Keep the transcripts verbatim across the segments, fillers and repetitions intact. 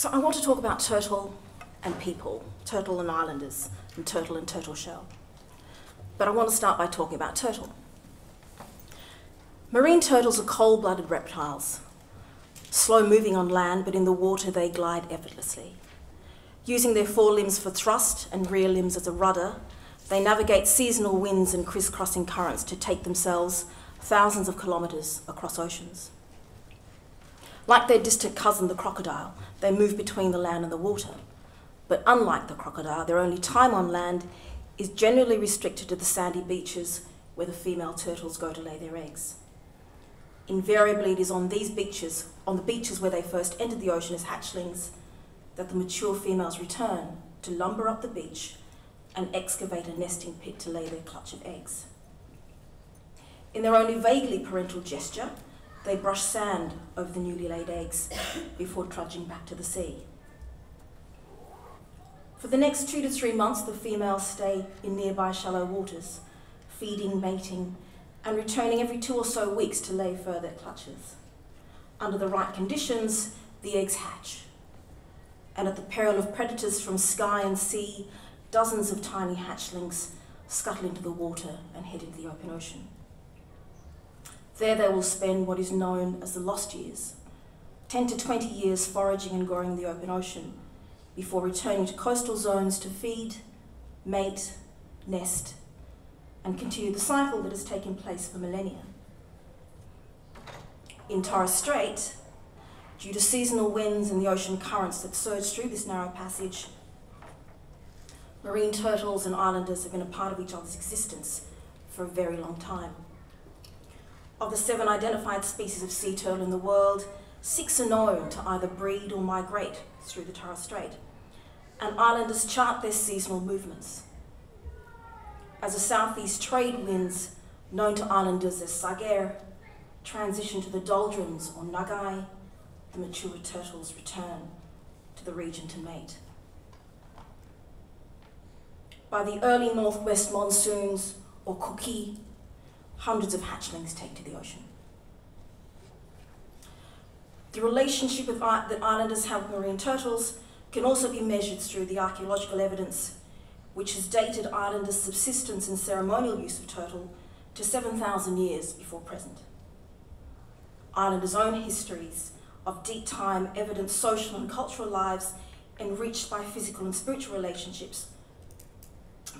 So I want to talk about turtle and people, turtle and islanders, and turtle and turtle shell. But I want to start by talking about turtle. Marine turtles are cold-blooded reptiles, slow-moving on land, but in the water they glide effortlessly. Using their forelimbs for thrust and rear limbs as a rudder, they navigate seasonal winds and crisscrossing currents to take themselves thousands of kilometres across oceans. Like their distant cousin, the crocodile, they move between the land and the water. But unlike the crocodile, their only time on land is generally restricted to the sandy beaches where the female turtles go to lay their eggs. Invariably, it is on these beaches, on the beaches where they first entered the ocean as hatchlings, that the mature females return to lumber up the beach and excavate a nesting pit to lay their clutch of eggs. In their only vaguely parental gesture, they brush sand over the newly laid eggs before trudging back to the sea. For the next two to three months, the females stay in nearby shallow waters, feeding, mating, and returning every two or so weeks to lay further clutches. Under the right conditions, the eggs hatch. And at the peril of predators from sky and sea, dozens of tiny hatchlings scuttle into the water and head into the open ocean. There they will spend what is known as the lost years, ten to twenty years foraging and growing in the open ocean, before returning to coastal zones to feed, mate, nest, and continue the cycle that has taken place for millennia. In Torres Strait, due to seasonal winds and the ocean currents that surge through this narrow passage, marine turtles and islanders have been a part of each other's existence for a very long time. Of the seven identified species of sea turtle in the world, six are known to either breed or migrate through the Torres Strait, and islanders chart their seasonal movements. As the southeast trade winds, known to islanders as Sagir, transition to the doldrums or Nagi, the mature turtles return to the region to mate. By the early northwest monsoons, or Kuki, hundreds of hatchlings take to the ocean. The relationship with, that islanders have with marine turtles can also be measured through the archaeological evidence, which has dated islanders' subsistence and ceremonial use of turtle to seven thousand years before present. Islanders' own histories of deep time, evident social and cultural lives enriched by physical and spiritual relationships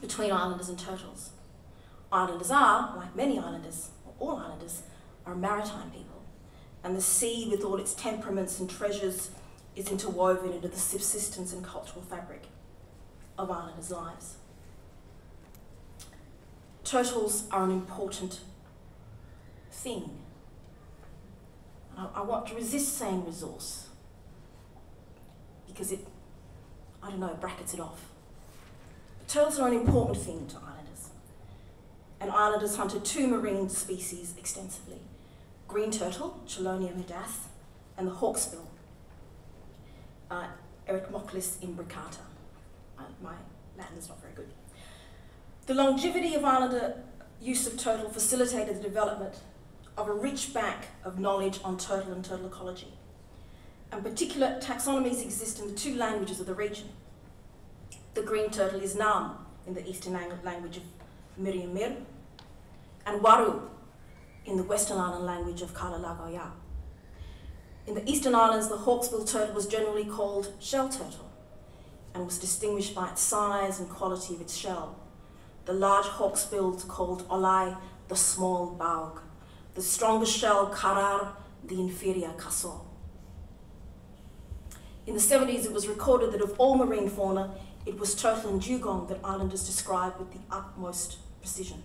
between islanders and turtles. Islanders are, like many islanders, or all islanders, are a maritime people, and the sea, with all its temperaments and treasures, is interwoven into the subsistence and cultural fabric of islanders' lives. Turtles are an important thing. I, I want to resist saying resource, because it, I don't know, brackets it off. But turtles are an important thing to islanders. And islanders hunted two marine species extensively, green turtle, Chelonia mydas, and the hawksbill, uh, Eretmochelys imbricata. Uh, my Latin's not very good. The longevity of islander use of turtle facilitated the development of a rich bank of knowledge on turtle and turtle ecology. And particular taxonomies exist in the two languages of the region. The green turtle is Nam in the Eastern language of Miriamir, and Yaru in the Western Island language of Kala Lagoya. In the Eastern Islands, the hawksbill turtle was generally called shell turtle and was distinguished by its size and quality of its shell. The large hawksbills called olai, the small baug, the stronger shell karar, the inferior kaso. In the seventies, it was recorded that of all marine fauna, it was turtle and dugong that islanders described with the utmost precision.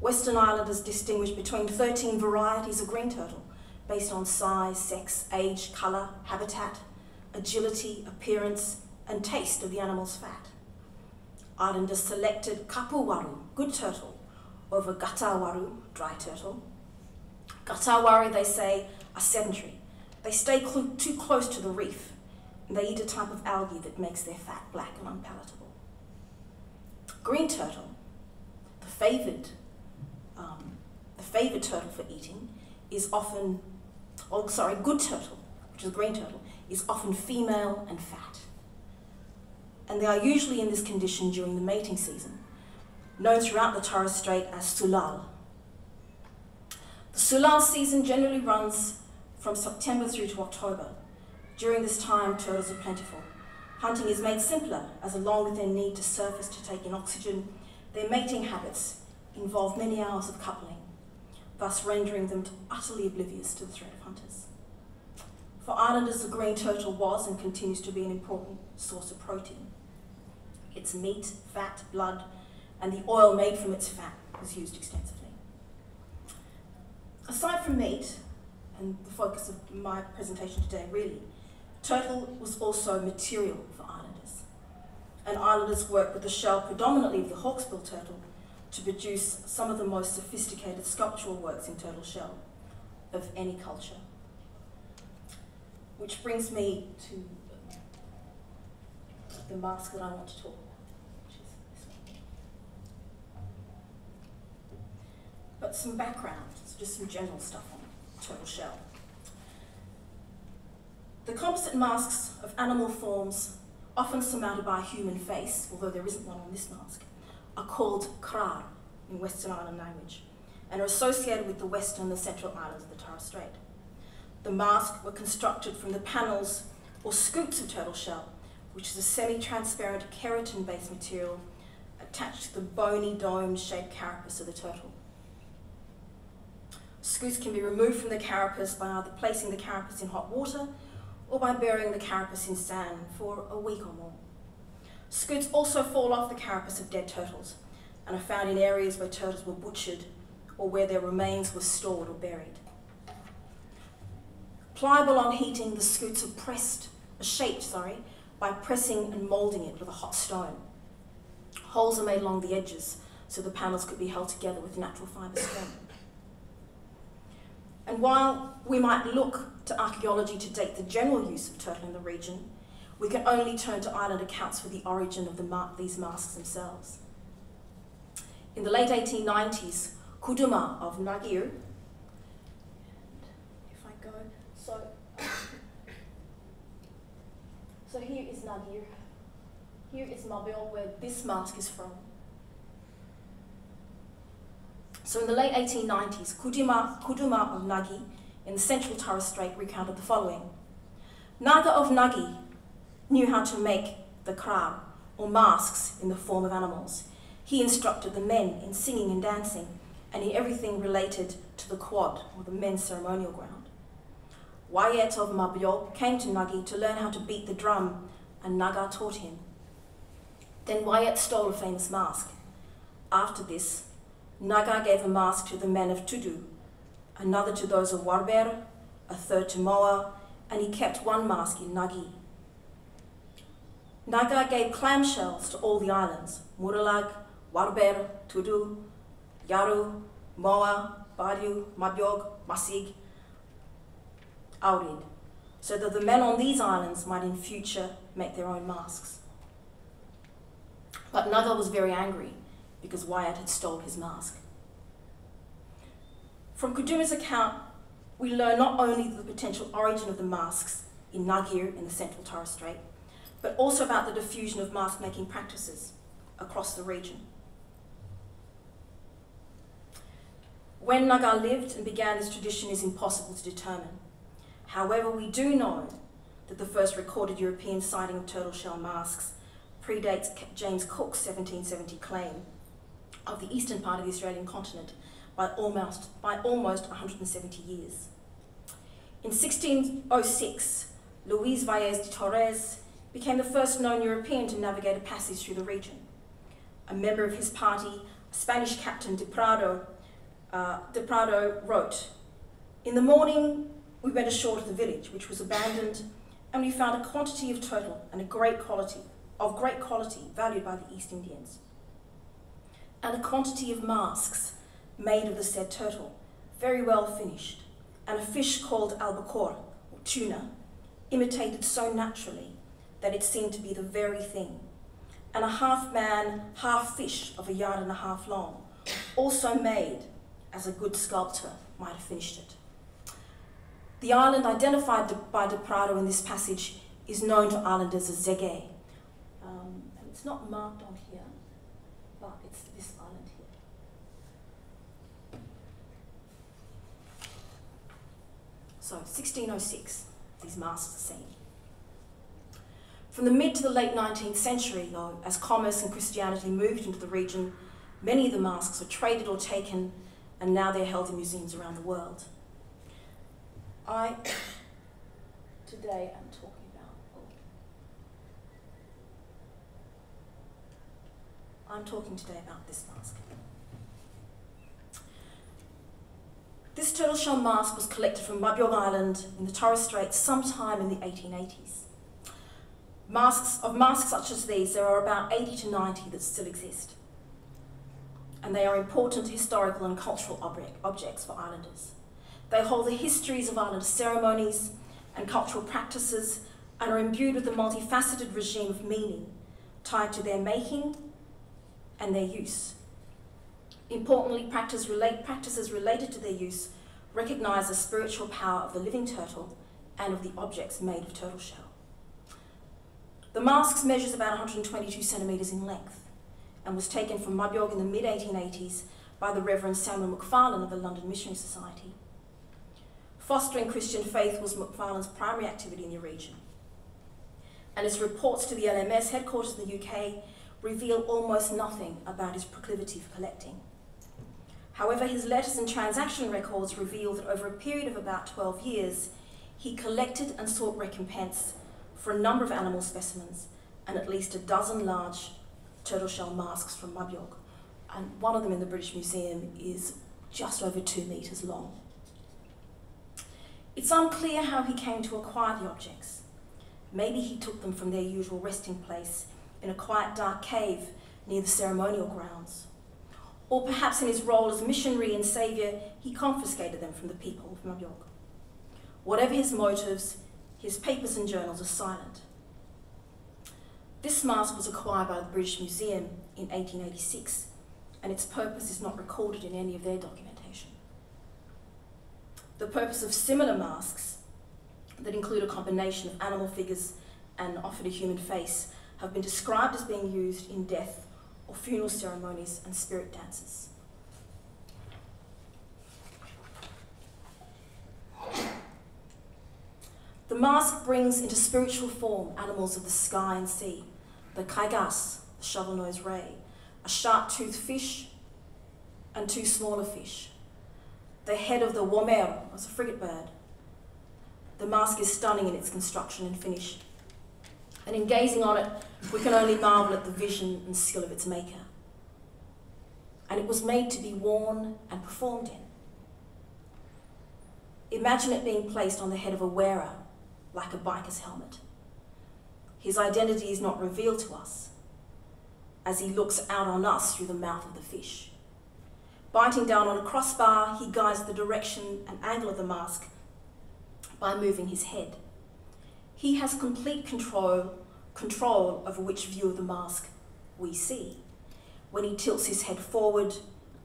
Western islanders distinguish between thirteen varieties of green turtle based on size, sex, age, colour, habitat, agility, appearance, and taste of the animal's fat. Islanders selected kapu waru, good turtle, over gata waru, dry turtle. Gata waru, they say, are sedentary. They stay cl- too close to the reef. They eat a type of algae that makes their fat black and unpalatable. Green turtle, the favoured, um, the favoured turtle for eating, is often, oh sorry, good turtle, which is green turtle, is often female and fat. And they are usually in this condition during the mating season, known throughout the Torres Strait as sulal. The sulal season generally runs from September through to October. During this time, turtles are plentiful. Hunting is made simpler, as along with their need to surface to take in oxygen, their mating habits involve many hours of coupling, thus rendering them utterly oblivious to the threat of hunters. For islanders, the green turtle was and continues to be an important source of protein. Its meat, fat, blood, and the oil made from its fat was used extensively. Aside from meat, and the focus of my presentation today really, turtle was also material for islanders. And islanders worked with the shell predominantly of the hawksbill turtle to produce some of the most sophisticated sculptural works in turtle shell of any culture. Which brings me to the mask that I want to talk about, which is this one. But some background, so just some general stuff on turtle shell. The composite masks of animal forms, often surmounted by a human face, although there isn't one on this mask, are called krar in Western Island language, and are associated with the western and the central islands of the Torres Strait. The masks were constructed from the panels or scoops of turtle shell, which is a semi-transparent keratin-based material attached to the bony dome-shaped carapace of the turtle. Scoops can be removed from the carapace by either placing the carapace in hot water or by burying the carapace in sand for a week or more. Scoots also fall off the carapace of dead turtles and are found in areas where turtles were butchered or where their remains were stored or buried. Pliable on heating, the scoots are pressed, shaped, sorry, by pressing and moulding it with a hot stone. Holes are made along the edges so the panels could be held together with natural fibre strength. And while we might look to archaeology to date the general use of turtle in the region, we can only turn to island accounts for the origin of the ma these masks themselves. In the late eighteen nineties, Kuduma of Nagir, and if I go, so, so here is Nagir, here is Mabel, where this mask is from. So in the late eighteen nineties, Kuduma, Kuduma of Nagi in the central Torres Strait recounted the following. Naga of Nagi knew how to make the krar, or masks, in the form of animals. He instructed the men in singing and dancing, and in everything related to the quad, or the men's ceremonial ground. Wyatt of Mabyo came to Nagi to learn how to beat the drum, and Naga taught him. Then Wyatt stole a famous mask. After this, Naga gave a mask to the men of Tudu, another to those of Warber, a third to Moa, and he kept one mask in Nagi. Naga gave clamshells to all the islands, Murilag, Warber, Tudu, Yaru, Moa, Badu, Mabuiag, Masig, Aurid, so that the men on these islands might in future make their own masks. But Naga was very angry, because Wyatt had stolen his mask. From Kuduma's account, we learn not only the potential origin of the masks in Nagir in the central Torres Strait, but also about the diffusion of mask-making practices across the region. When Naga lived and began this tradition is impossible to determine. However, we do know that the first recorded European sighting of turtle shell masks predates James Cook's seventeen seventy claim of the eastern part of the Australian continent by almost, by almost one hundred seventy years. In sixteen oh six, Luis Vaez de Torres became the first known European to navigate a passage through the region. A member of his party, Spanish captain de Prado, uh, de Prado wrote, "In the morning, we went ashore to the village, which was abandoned, and we found a quantity of turtle and a great quality, of great quality, valued by the East Indians, and a quantity of masks made of the said turtle, very well finished, and a fish called albacore, or tuna, imitated so naturally that it seemed to be the very thing, and a half-man, half-fish of a yard and a half long, also made as a good sculptor might have finished it. The island identified by de Prado in this passage is known to islanders as Zegey. Um, and it's not marked on here, but it's this island here. So sixteen oh six, these masks are seen. From the mid to the late nineteenth century, though, as commerce and Christianity moved into the region, many of the masks were traded or taken, and now they're held in museums around the world. I, today, am talking about, oh, I'm talking today about this mask. This turtle shell mask was collected from Mabjong Island in the Torres Strait sometime in the eighteen eighties. Masks, of masks such as these, there are about eighty to ninety that still exist. And they are important historical and cultural object, objects for islanders. They hold the histories of Islander ceremonies and cultural practices and are imbued with a multifaceted regime of meaning tied to their making and their use. Importantly, practices related to their use recognise the spiritual power of the living turtle and of the objects made of turtle shell. The mask measures about one hundred twenty-two centimetres in length and was taken from Mabuiag in the mid eighteen eighties by the Reverend Samuel McFarlane of the London Missionary Society. Fostering Christian faith was McFarlane's primary activity in the region, and his reports to the L M S headquarters in the U K reveal almost nothing about his proclivity for collecting. However, his letters and transaction records reveal that over a period of about twelve years, he collected and sought recompense for a number of animal specimens and at least a dozen large turtle shell masks from Mabuiag, and one of them in the British Museum is just over two metres long. It's unclear how he came to acquire the objects. Maybe he took them from their usual resting place in a quiet dark cave near the ceremonial grounds. Or perhaps in his role as missionary and saviour, he confiscated them from the people of Mabuiag. Whatever his motives, his papers and journals are silent. This mask was acquired by the British Museum in eighteen eighty-six, and its purpose is not recorded in any of their documentation. The purpose of similar masks that include a combination of animal figures and often a human face have been described as being used in death or funeral ceremonies and spirit dances. The mask brings into spiritual form animals of the sky and sea, the kaigas, the shovel-nosed ray, a sharp-toothed fish, and two smaller fish. The head of the warber was a frigate bird. The mask is stunning in its construction and finish, and in gazing on it, we can only marvel at the vision and skill of its maker. And it was made to be worn and performed in. Imagine it being placed on the head of a wearer, like a biker's helmet. His identity is not revealed to us, as he looks out on us through the mouth of the fish. Biting down on a crossbar, he guides the direction and angle of the mask by moving his head. He has complete control, control over which view of the mask we see. When he tilts his head forward,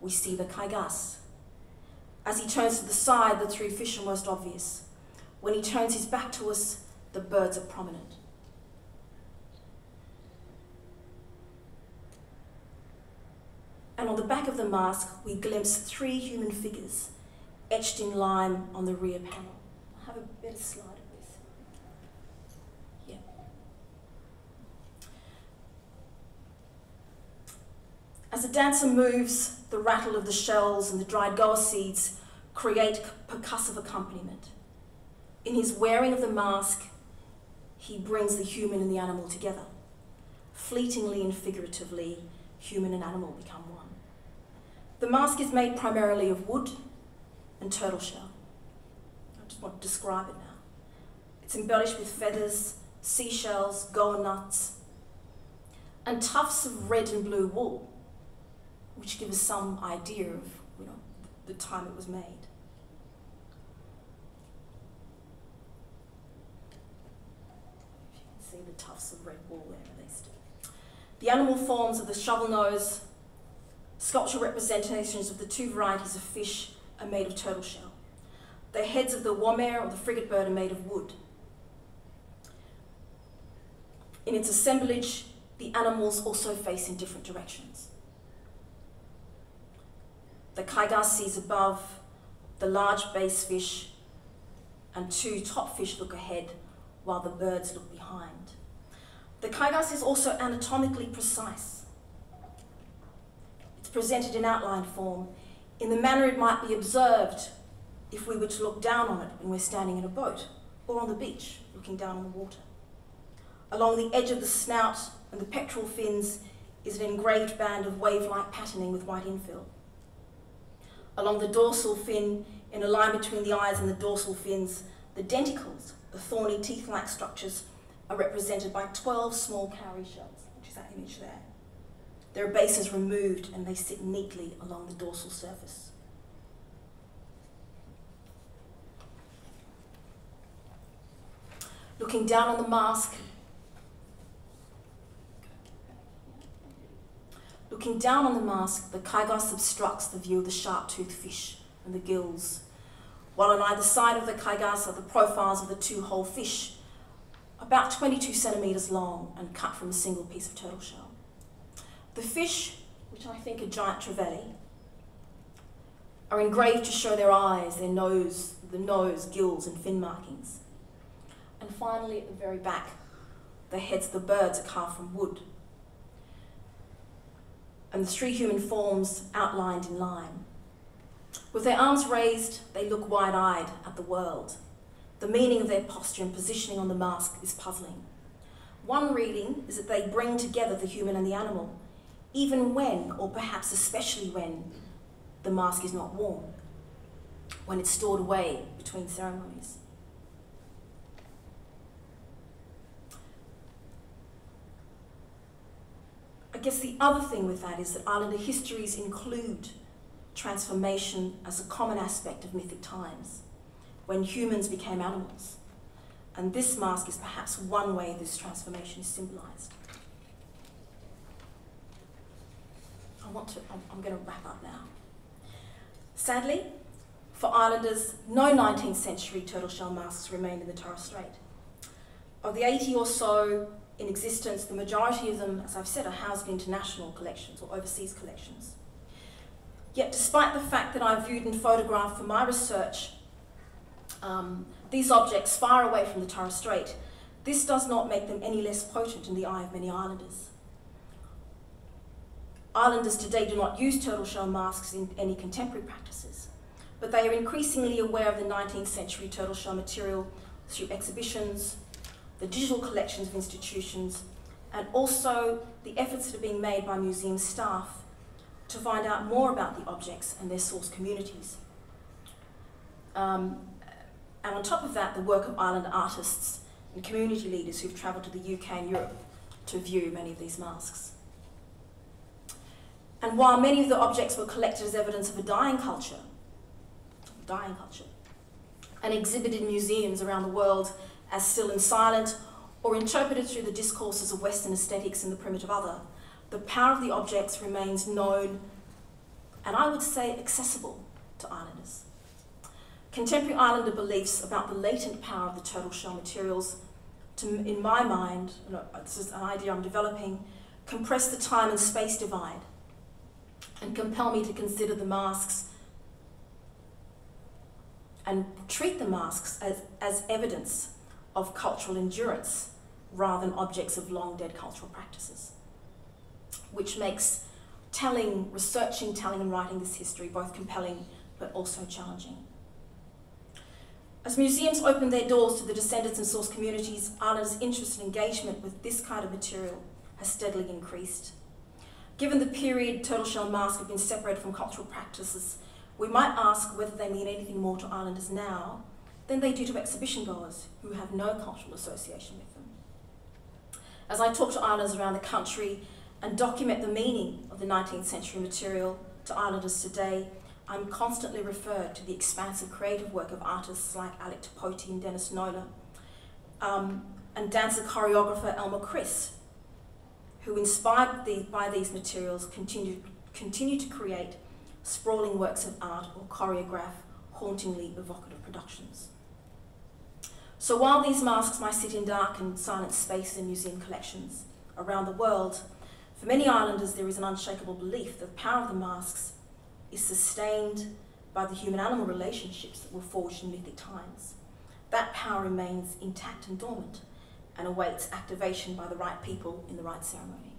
we see the kaigas. As he turns to the side, the three fish are most obvious. When he turns his back to us, the birds are prominent. And on the back of the mask, we glimpse three human figures etched in lime on the rear panel. I have a better slide of this. Yeah. As the dancer moves, the rattle of the shells and the dried goa seeds create percussive accompaniment. In his wearing of the mask, he brings the human and the animal together. Fleetingly and figuratively, human and animal become one. The mask is made primarily of wood and turtle shell. I just want to describe it now. It's embellished with feathers, seashells, goa nuts, and tufts of red and blue wool, which give us some idea of, you know, the time it was made. The tufts of red wool there released. The animal forms of the shovel nose, sculptural representations of the two varieties of fish are made of turtle shell. The heads of the Womer or the frigate bird are made of wood. In its assemblage, the animals also face in different directions. The kaigar sees above, the large bass fish and two top fish look ahead, while the birds look behind. The kaigas is also anatomically precise. It's presented in outline form, in the manner it might be observed if we were to look down on it when we're standing in a boat, or on the beach, looking down on the water. Along the edge of the snout and the pectoral fins is an engraved band of wave-like patterning with white infill. Along the dorsal fin, in a line between the eyes and the dorsal fins, the denticles, the thorny teeth-like structures, are represented by twelve small cowrie shells, which is that image there. Their base is removed and they sit neatly along the dorsal surface. Looking down on the mask, Looking down on the mask, the kaigas obstructs the view of the sharp-toothed fish and the gills, while on either side of the kaigas are the profiles of the two whole fish, about twenty-two centimetres long and cut from a single piece of turtle shell. The fish, which I think are giant trevally, are engraved to show their eyes, their nose, the nose, gills and fin markings. And finally, at the very back, the heads of the birds are carved from wood, and the three human forms outlined in line. With their arms raised, they look wide-eyed at the world. The meaning of their posture and positioning on the mask is puzzling. One reading is that they bring together the human and the animal, even when, or perhaps especially when, the mask is not worn, when it's stored away between ceremonies. I guess the other thing with that is that Islander histories include transformation as a common aspect of mythic times, when humans became animals. And this mask is perhaps one way this transformation is symbolised. I want to, I'm, I'm going to wrap up now. Sadly, for Islanders, no nineteenth century turtle shell masks remain in the Torres Strait. Of the eighty or so in existence, the majority of them, as I've said, are housed in international collections or overseas collections. Yet, despite the fact that I've viewed and photographed for my research um, these objects far away from the Torres Strait, this does not make them any less potent in the eye of many Islanders. Islanders today do not use turtle shell masks in any contemporary practices, but they are increasingly aware of the nineteenth century turtle shell material through exhibitions, the digital collections of institutions, and also the efforts that are being made by museum staff to find out more about the objects and their source communities. Um, and on top of that, the work of island artists and community leaders who've travelled to the U K and Europe to view many of these masks. And while many of the objects were collected as evidence of a dying culture, dying culture, and exhibited in museums around the world as still and silent, or interpreted through the discourses of Western aesthetics and the primitive other, the power of the objects remains known and, I would say, accessible to Islanders. Contemporary Islander beliefs about the latent power of the turtle shell materials, to, in my mind, this is an idea I'm developing, compress the time and space divide and compel me to consider the masks and treat the masks as, as evidence of cultural endurance rather than objects of long-dead cultural practices, which makes telling, researching, telling and writing this history both compelling but also challenging. As museums open their doors to the descendants and source communities, Ireland's interest and engagement with this kind of material has steadily increased. Given the period turtle shell masks have been separated from cultural practices, we might ask whether they mean anything more to Islanders now than they do to exhibition goers who have no cultural association with them. As I talk to Islanders around the country and document the meaning of the nineteenth century material to Islanders today, I'm constantly referred to the expansive creative work of artists like Alec Tipote and Dennis Nola, um, and dancer choreographer Elmer Chris, who, inspired the, by these materials, continue, continue to create sprawling works of art or choreograph hauntingly evocative productions. So while these masks might sit in dark and silent spaces in museum collections around the world, for many islanders there is an unshakable belief that the power of the masks is sustained by the human-animal relationships that were forged in mythic times. That power remains intact and dormant and awaits activation by the right people in the right ceremony.